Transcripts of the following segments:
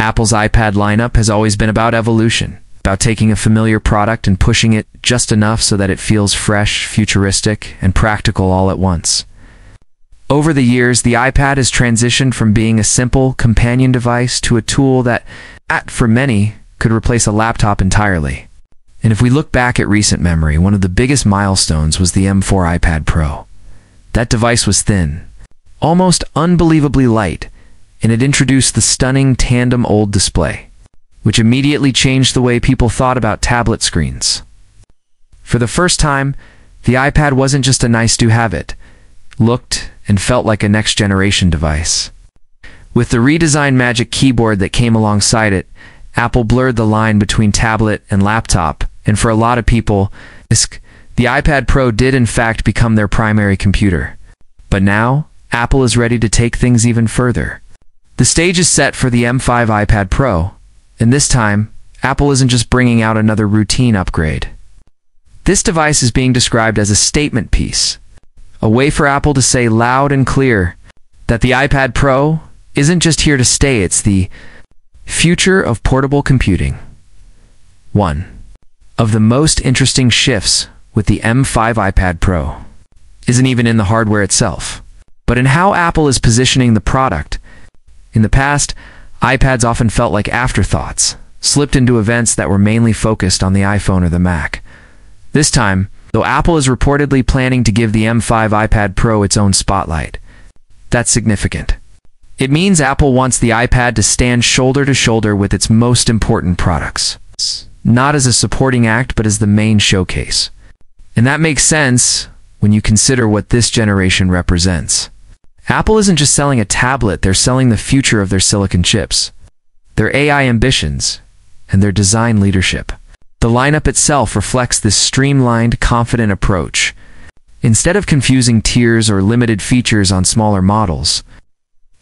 Apple's iPad lineup has always been about evolution, about taking a familiar product and pushing it just enough so that it feels fresh, futuristic, and practical all at once. Over the years, the iPad has transitioned from being a simple companion device to a tool that, for many, could replace a laptop entirely. And if we look back at recent memory, one of the biggest milestones was the M4 iPad Pro. That device was thin, almost unbelievably light, and it introduced the stunning tandem OLED display, which immediately changed the way people thought about tablet screens. For the first time, the iPad wasn't just a nice-to-have. It looked and felt like a next-generation device. With the redesigned Magic Keyboard that came alongside it, Apple blurred the line between tablet and laptop, and for a lot of people, the iPad Pro did in fact become their primary computer. But now, Apple is ready to take things even further. The stage is set for the M5 iPad Pro, and this time, Apple isn't just bringing out another routine upgrade. This device is being described as a statement piece, a way for Apple to say loud and clear that the iPad Pro isn't just here to stay, it's the future of portable computing. One of the most interesting shifts with the M5 iPad Pro isn't even in the hardware itself, but in how Apple is positioning the product. In the past, iPads often felt like afterthoughts, slipped into events that were mainly focused on the iPhone or the Mac. This time, though, Apple is reportedly planning to give the M5 iPad Pro its own spotlight. That's significant. It means Apple wants the iPad to stand shoulder to shoulder with its most important products, not as a supporting act, but as the main showcase. And that makes sense when you consider what this generation represents. Apple isn't just selling a tablet, they're selling the future of their silicon chips, their AI ambitions, and their design leadership. The lineup itself reflects this streamlined, confident approach. Instead of confusing tiers or limited features on smaller models,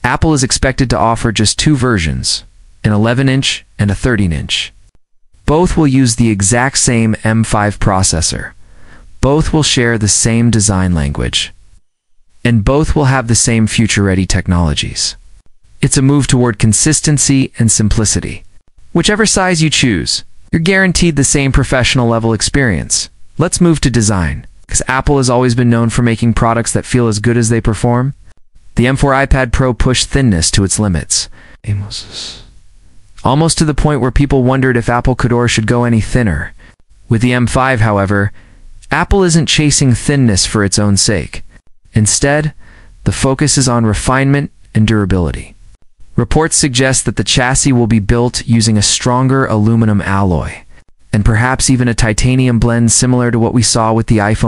Apple is expected to offer just two versions, an 11-inch and a 13-inch. Both will use the exact same M5 processor. Both will share the same design language. And both will have the same future-ready technologies. It's a move toward consistency and simplicity. Whichever size you choose, you're guaranteed the same professional-level experience. Let's move to design, because Apple has always been known for making products that feel as good as they perform. The M4 iPad Pro pushed thinness to its limits, almost to the point where people wondered if Apple could or should go any thinner. With the M5, however, Apple isn't chasing thinness for its own sake. Instead, the focus is on refinement and durability. Reports suggest that the chassis will be built using a stronger aluminum alloy, and perhaps even a titanium blend similar to what we saw with the iPhone